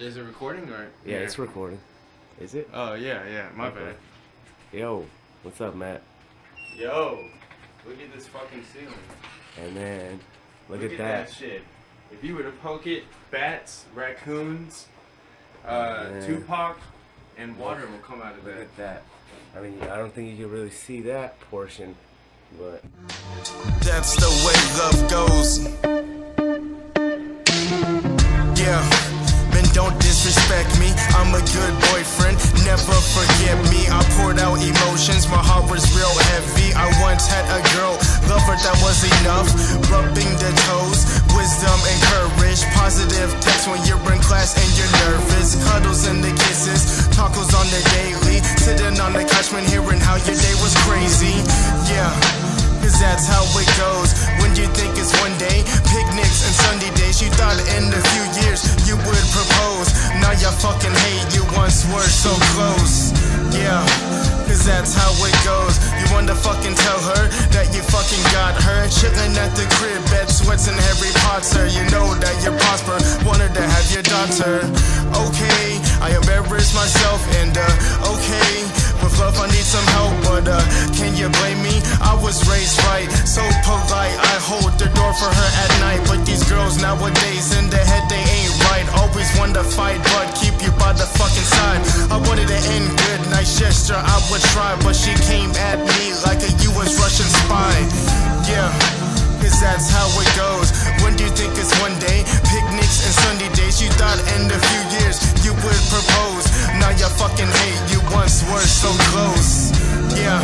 Is it recording or? Yeah, it's recording. Is it? Oh, yeah, my bad. Yo, what's up, Matt? Yo, look at this fucking ceiling. And then, look at that shit. If you were to poke it, bats, raccoons, Tupac, and water will come out of that. Look at that. I mean, I don't think you can really see that portion, but... That's the way love goes. Yeah. Don't disrespect me, I'm a good boyfriend, never forget me. I poured out emotions, my heart was real heavy. I once had a girl, lover that was enough. Rubbing the toes, wisdom and courage. Positive text when you're in class and you're nervous. Cuddles and the kisses, tacos on the daily. Sitting on the couch when hearing how your day was crazy. Yeah, cause that's how it goes. When you think it's one day, picnics and Sunday days. You thought in a few years you would propose. Now y'all fucking hate you, once were so close. Yeah, cause that's how it goes. You wanna fucking tell her that you fucking got her. Chillin' at the crib, bed sweats and Harry Potter. You know that you're prosper, wanted to have your daughter. Okay, I embarrassed myself and okay, with love I need some help, but can you blame me? I was raised right, so polite. I hold the door for her at night, but these girls nowadays in their head they ain't right. Always want to fight, but keep you by the fucking side. I wanted to end good, nice gesture, I would try, but she came at me like a U.S. Russian spy. Yeah, cause that's how it goes. When do you think it's one day? Picnics and Sunday days. You thought in a few years you would propose. Now you fucking hate, you once were so close. Yeah,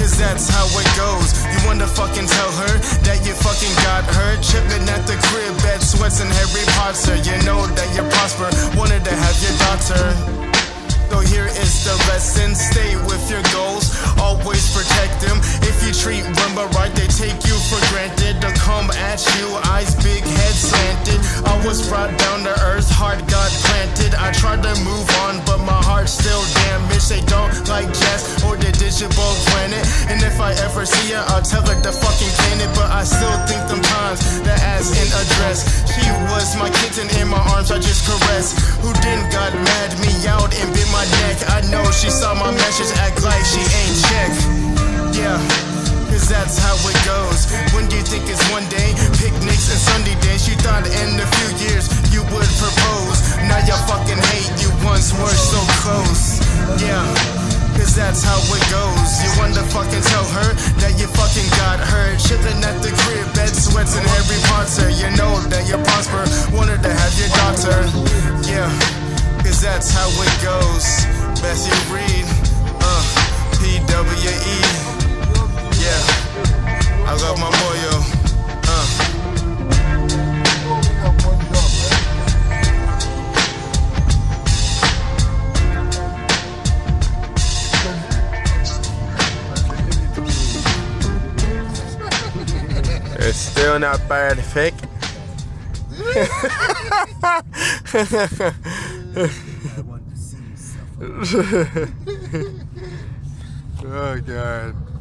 cause that's how it goes. You wanna fucking tell her that you fucking got her. Chillin' at the crib, bed sweats and Harry Potter. You know that you're prosper, wanted to have your daughter. So here is the lesson, stay with your goals, always protect them. If you treat them right, they take you for granted. They'll come at you, eyes big, head slanted. I was brought down to earth, heart got planted. I tried to move on, but my heart's still damaged. They don't like jazz or the digital planet. And if I ever see her, I'll tell her to fucking can it. But I still think them times, that ass in a dress. She was my kitten in my arms, I just caressed. Who then got mad, me out and bit my neck. I know she saw my message, act like she ain't checked. Yeah, cause that's how it goes. When do you think it's one day? Picnics and Sunday days. You thought in a few years you would propose. Now y'all fucking hate, you once were so close. Yeah, cause that's how it goes. You wanna fucking tell her that you fucking got her. Chillin' at the crib, bed sweats and Harry Potter. You know that you're prosper, wanted to have your daughter. Yeah, cause that's how it goes. Matthew Reed, PWE. Yeah, I love my moyo. It's still not perfect. I want to see you suffer. Oh, God.